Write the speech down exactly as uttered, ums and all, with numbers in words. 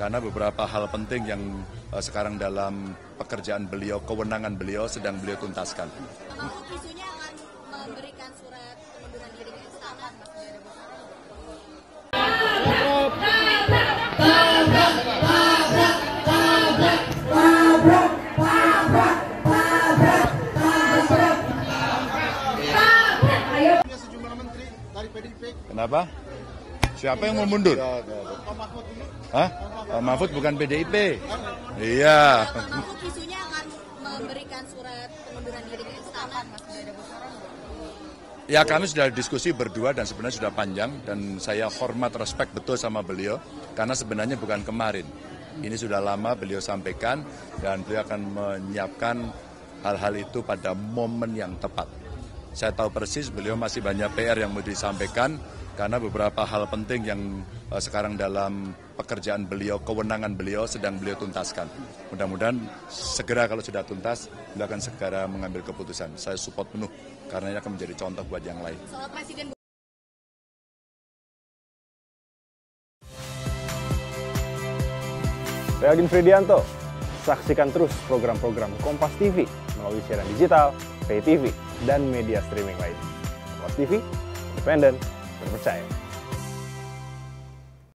karena beberapa hal penting yang uh, sekarang dalam pekerjaan beliau, kewenangan beliau sedang beliau tuntaskan. Apakah isunya akan memberikan surat pengunduran diri ke istana? Kenapa? Siapa yang mau mundur? Hah? Pak Mahfud bukan P D I P. Iya. Isunya akan memberikan surat pengunduran diri ke istana. Ya, kami sudah diskusi berdua dan sebenarnya sudah panjang, dan saya hormat, respect betul sama beliau karena sebenarnya bukan kemarin. Ini sudah lama beliau sampaikan dan beliau akan menyiapkan hal-hal itu pada momen yang tepat. Saya tahu persis beliau masih banyak P R yang mau disampaikan karena beberapa hal penting yang sekarang dalam pekerjaan beliau, kewenangan beliau sedang beliau tuntaskan. Mudah-mudahan segera kalau sudah tuntas, beliau akan segera mengambil keputusan. Saya support penuh karena ini akan menjadi contoh buat yang lain. Saya Fredianto, saksikan terus program-program Kompas T V melalui siaran digital, pay T V, dan media streaming lain. Kompas T V, independen, terpercaya.